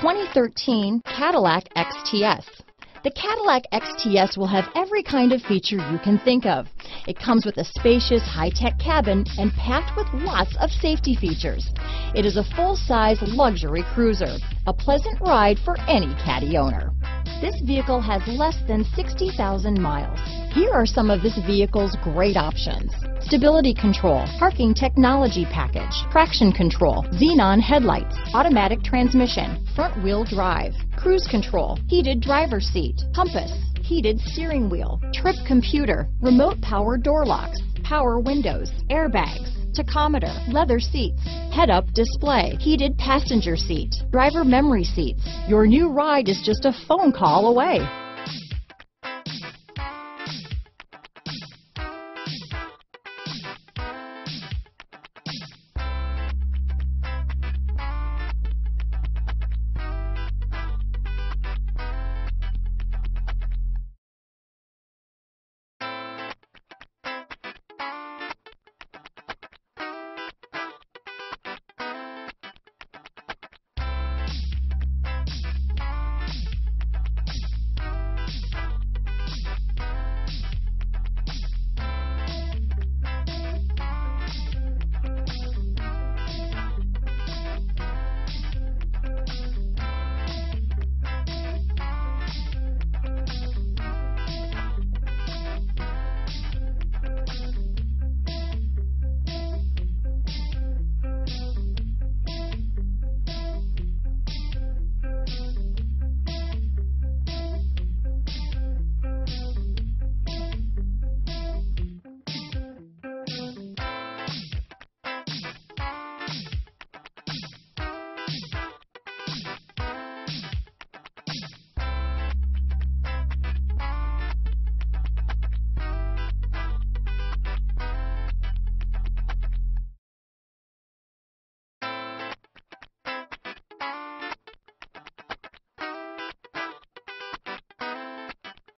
2013 Cadillac XTS. The Cadillac XTS will have every kind of feature you can think of. It comes with a spacious, high-tech cabin and packed with lots of safety features. It is a full-size luxury cruiser, a pleasant ride for any Caddy owner. This vehicle has less than 60,000 miles. Here are some of this vehicle's great options: stability control, parking technology package, traction control, Xenon headlights, automatic transmission, front-wheel drive, cruise control, heated driver's seat, compass, heated steering wheel, trip computer, remote power door locks, power windows, airbags, tachometer, leather seats, head-up display, heated passenger seat, driver memory seats. Your new ride is just a phone call away.